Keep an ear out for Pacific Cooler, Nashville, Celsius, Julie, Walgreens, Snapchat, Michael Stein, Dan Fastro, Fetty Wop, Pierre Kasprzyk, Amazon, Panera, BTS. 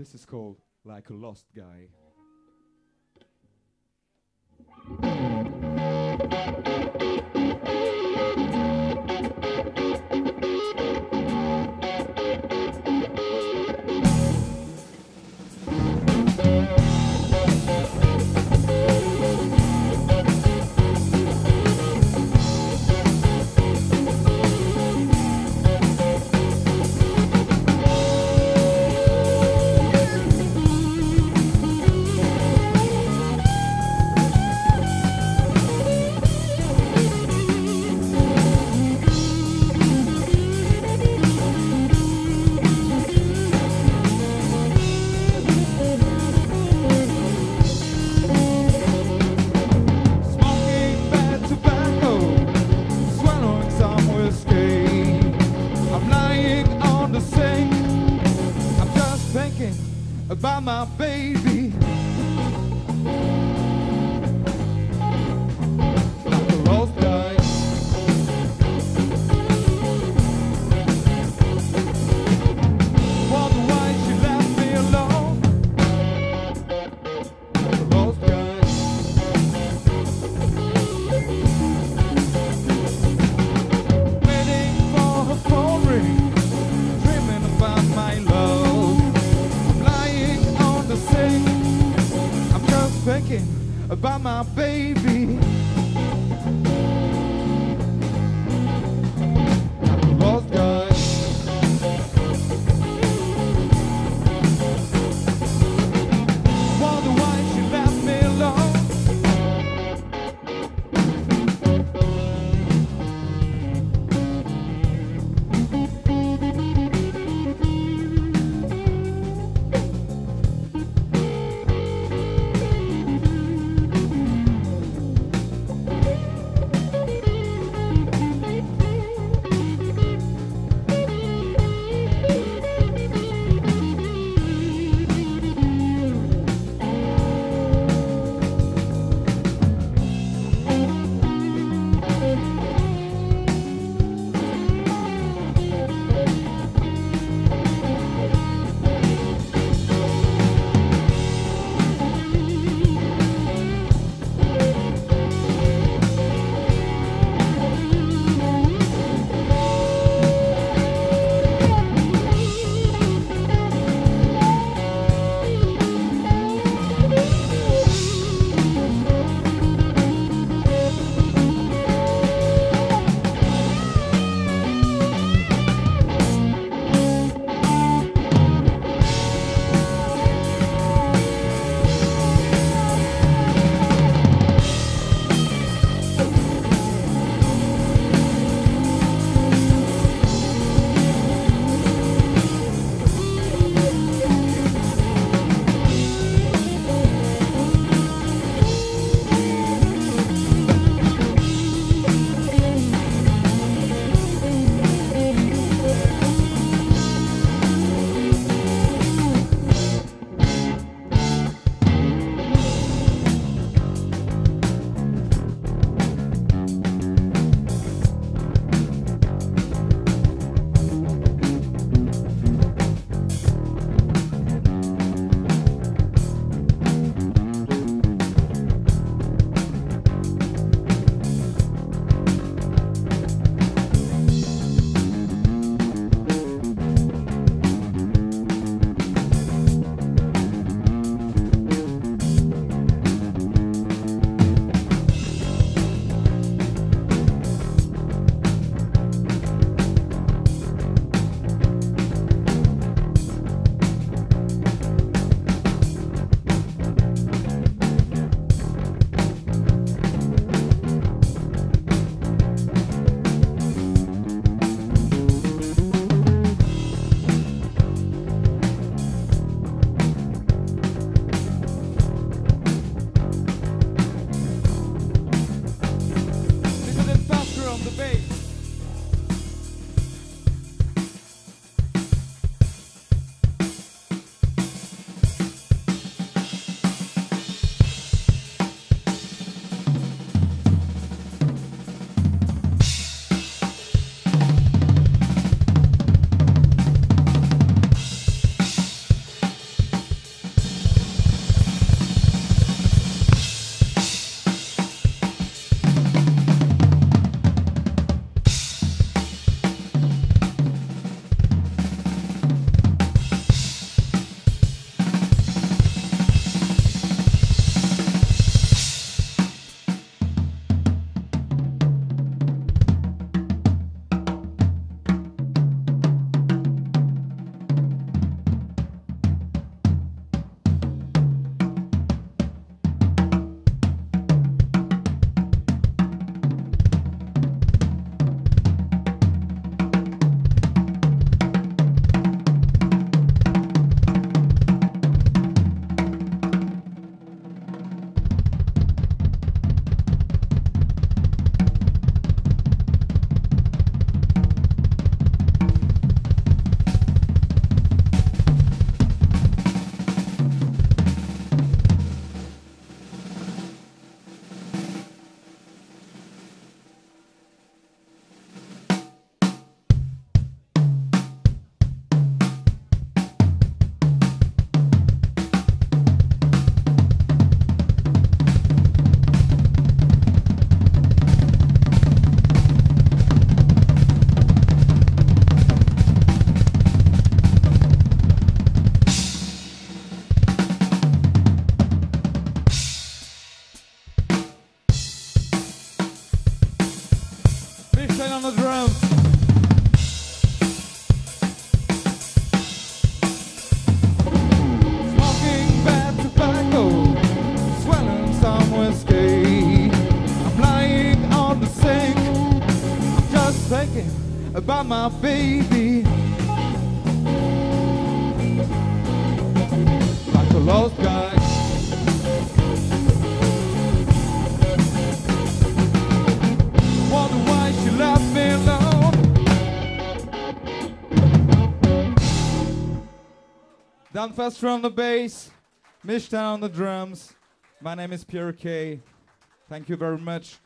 This is called Like a Lost Guy. About my baby, like a lost guy. Wonder why she left me alone, like a lost guy. Waiting for her phone ring, dreaming about my love. I'm just thinking about my baby. Lost guy. Wonder why she left me alone. about my baby. Like a lost guy. Wonder why she left me alone. Dan Fastro on the bass, Michael Stein on the drums. My name is Pierre K. Thank you very much.